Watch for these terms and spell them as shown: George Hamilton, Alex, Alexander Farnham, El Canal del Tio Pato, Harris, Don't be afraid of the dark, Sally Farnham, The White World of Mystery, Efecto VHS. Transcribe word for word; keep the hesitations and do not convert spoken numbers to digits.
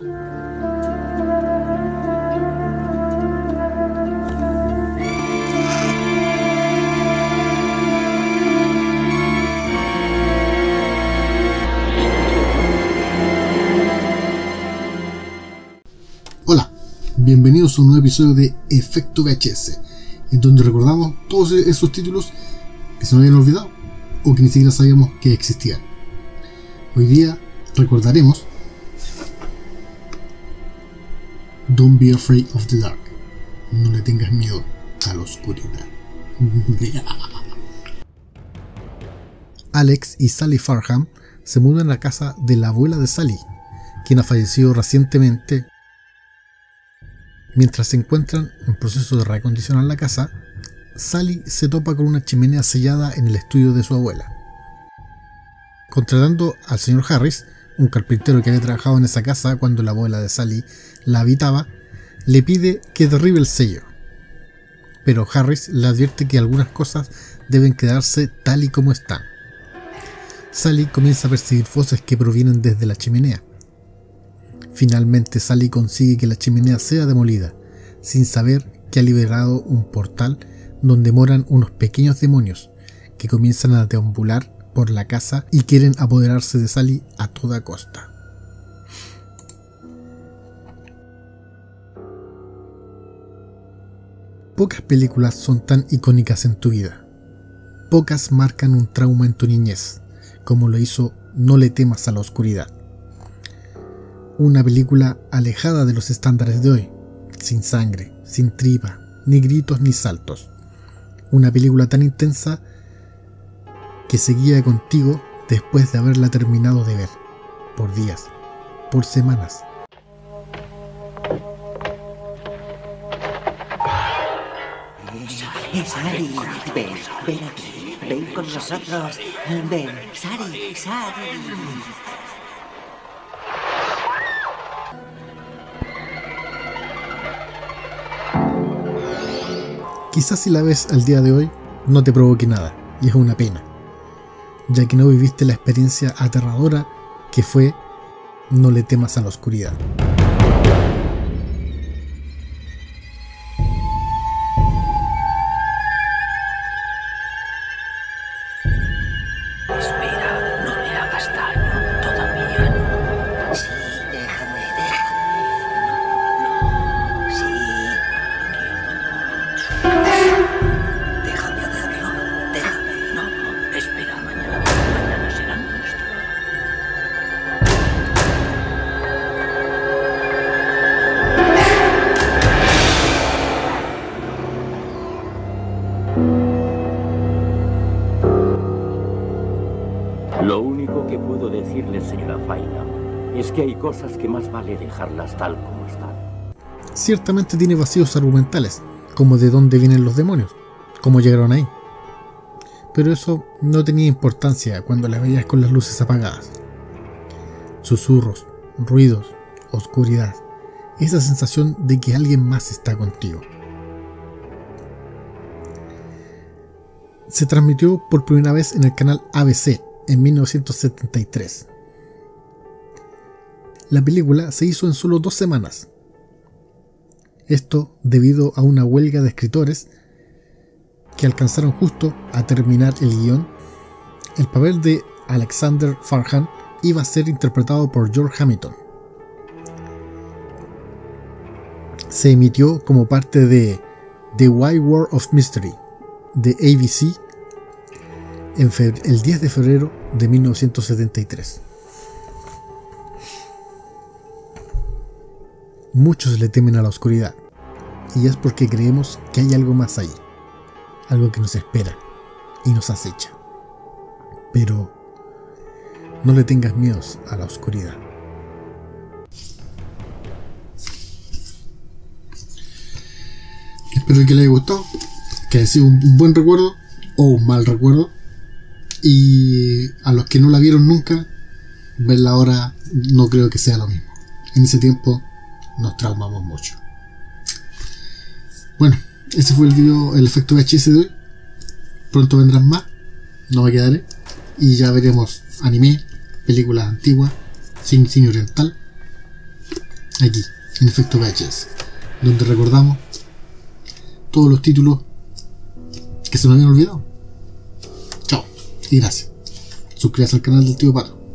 Hola, bienvenidos a un nuevo episodio de Efecto V H S, en donde recordamos todos esos títulos que se nos habían olvidado o que ni siquiera sabíamos que existían. Hoy día recordaremos Don't be afraid of the dark. No le tengas miedo a la oscuridad. Alex y Sally Farnham se mudan a la casa de la abuela de Sally, quien ha fallecido recientemente. Mientras se encuentran en proceso de reacondicionar la casa, Sally se topa con una chimenea sellada en el estudio de su abuela. Contratando al señor Harris, un carpintero que había trabajado en esa casa cuando la abuela de Sally la habitaba, le pide que derribe el sello. Pero Harris le advierte que algunas cosas deben quedarse tal y como están. Sally comienza a percibir voces que provienen desde la chimenea. Finalmente Sally consigue que la chimenea sea demolida, sin saber que ha liberado un portal donde moran unos pequeños demonios que comienzan a deambular por la casa y quieren apoderarse de Sally a toda costa. Pocas películas son tan icónicas en tu vida. Pocas marcan un trauma en tu niñez, como lo hizo No le temas a la oscuridad. Una película alejada de los estándares de hoy, sin sangre, sin tripa, ni gritos ni saltos. Una película tan intensa que seguía contigo después de haberla terminado de ver, por días, por semanas. Sari, ven, ven aquí, ven con nosotros, ven, Sari, Sari. Quizás si la ves al día de hoy no te provoque nada, y es una pena, ya que no viviste la experiencia aterradora que fue No le temas a la oscuridad. Lo único que puedo decirle, señora Farnham, es que hay cosas que más vale dejarlas tal como están. Ciertamente tiene vacíos argumentales, como de dónde vienen los demonios, cómo llegaron ahí. Pero eso no tenía importancia cuando la veías con las luces apagadas. Susurros, ruidos, oscuridad, esa sensación de que alguien más está contigo. Se transmitió por primera vez en el canal A B C en mil novecientos setenta y tres. La película se hizo en solo dos semanas. Esto debido a una huelga de escritores que alcanzaron justo a terminar el guión. El papel de Alexander Farnham iba a ser interpretado por George Hamilton. Se emitió como parte de The White World of Mystery de A B C en el diez de febrero de mil novecientos setenta y tres. Muchos le temen a la oscuridad, y es porque creemos que hay algo más ahí, algo que nos espera y nos acecha. Pero no le tengas miedo a la oscuridad. Espero que les haya gustado, que haya sido un buen recuerdo o un mal recuerdo. Y a los que no la vieron nunca, verla ahora no creo que sea lo mismo. En ese tiempo nos traumamos mucho. Bueno, ese fue el video, el efecto V H S de hoy. Pronto vendrán más, no me quedaré. Y ya veremos anime, películas antiguas, cine oriental. aquí, en Efecto V H S, donde recordamos todos los títulos que se nos habían olvidado. Chao y gracias. Suscríbase al canal del Tío Pato.